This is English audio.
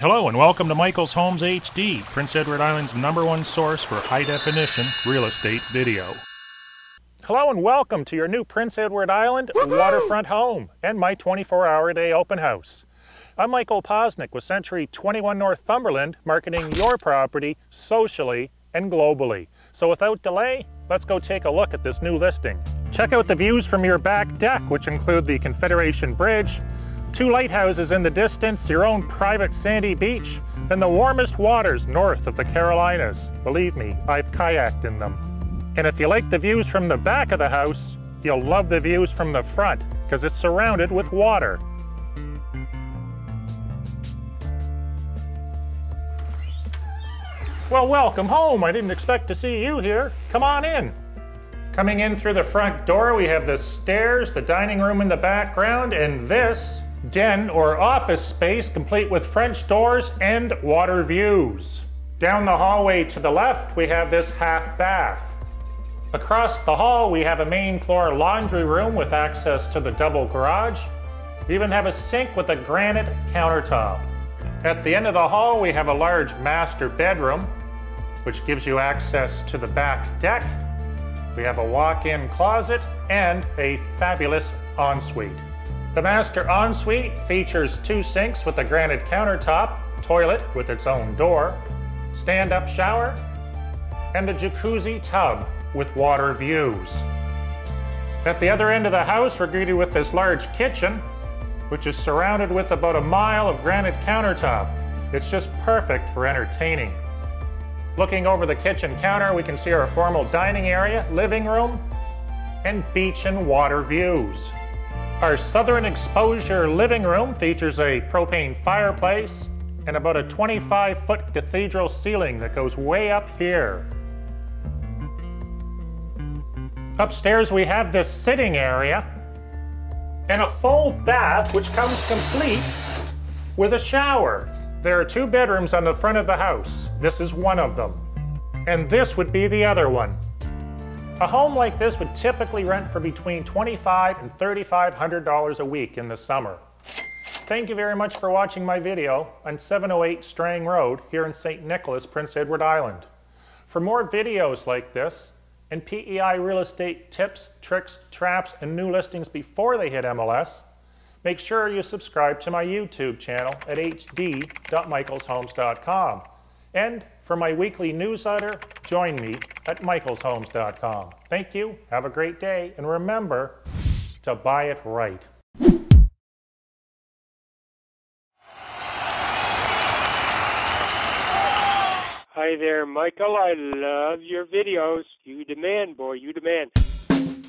Hello and welcome to Michael's Homes HD, Prince Edward Island's #1 source for high-definition real estate video. Hello and welcome to your new Prince Edward Island waterfront home and my 24-hour-a-day open house. I'm Michael Poczynek with Century 21 Northumberland, marketing your property socially and globally. So without delay, let's go take a look at this new listing. Check out the views from your back deck, which include the Confederation Bridge, 2 lighthouses in the distance, your own private sandy beach, and the warmest waters north of the Carolinas. Believe me, I've kayaked in them. And if you like the views from the back of the house, you'll love the views from the front, because it's surrounded with water. Well, welcome home. I didn't expect to see you here. Come on in. Coming in through the front door, we have the stairs, the dining room in the background, and this den or office space complete with French doors and water views. Down the hallway to the left, we have this half bath. Across the hall, we have a main floor laundry room with access to the double garage. We even have a sink with a granite countertop. At the end of the hall, we have a large master bedroom, which gives you access to the back deck. We have a walk-in closet and a fabulous ensuite. The master ensuite features 2 sinks with a granite countertop, toilet with its own door, stand-up shower, and a jacuzzi tub with water views. At the other end of the house, we're greeted with this large kitchen, which is surrounded with about a mile of granite countertop. It's just perfect for entertaining. Looking over the kitchen counter, we can see our formal dining area, living room, and beach and water views. Our southern exposure living room features a propane fireplace and about a 25-foot cathedral ceiling that goes way up here. Upstairs, we have this sitting area and a full bath, which comes complete with a shower. There are 2 bedrooms on the front of the house. This is one of them, and this would be the other one. A home like this would typically rent for between $2,500 and $3,500 a week in the summer. Thank you very much for watching my video on 708 Strang Road here in St. Nicholas, Prince Edward Island. For more videos like this, and PEI real estate tips, tricks, traps, and new listings before they hit MLS, make sure you subscribe to my YouTube channel at hd.michaelshomes.com. And for my weekly newsletter, join me at michaelshomes.com. Thank you, have a great day, and remember to buy it right. Hi there, Michael. I love your videos. You demand, boy, you demand.